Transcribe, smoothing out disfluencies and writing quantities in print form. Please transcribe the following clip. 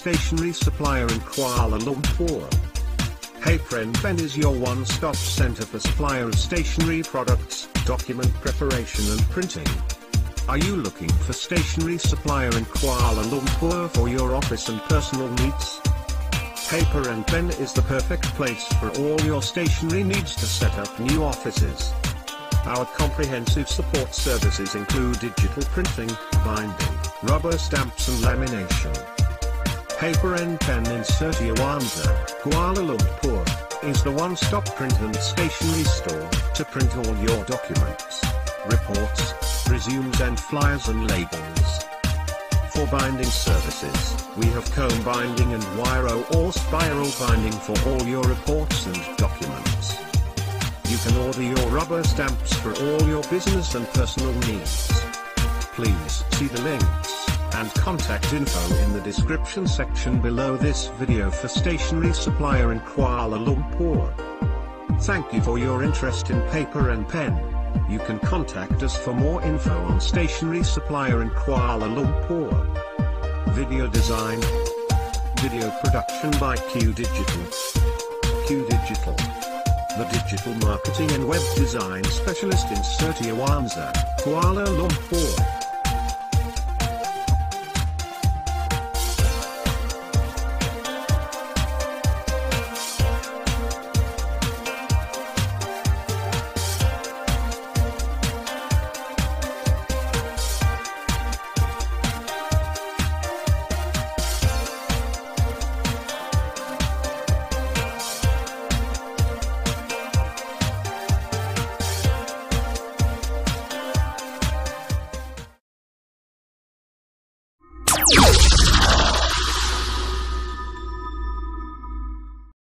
stationery supplier in Kuala Lumpur. Paper and Pen is your one-stop center for supplier of stationery products, document preparation and printing. Are you looking for stationery supplier in Kuala Lumpur for your office and personal needs? Paper and Pen is the perfect place for all your stationery needs to set up new offices. Our comprehensive support services include digital printing, binding, rubber stamps and lamination. Paper and Pen in Setiawangsa, Kuala Lumpur, is the one-stop print and stationery store to print all your documents, reports, resumes and flyers and labels. For binding services, we have comb binding and wiro or spiral binding for all your reports and documents. You can order your rubber stamps for all your business and personal needs. Please see the links and contact info in the description section below this video for stationery supplier in Kuala Lumpur. Thank you for your interest in Paper and Pen. You can contact us for more info on stationery supplier in Kuala Lumpur. Video design. Video production by Q Digital. Q Digital, the digital marketing and web design specialist in Setiawangsa, Kuala Lumpur.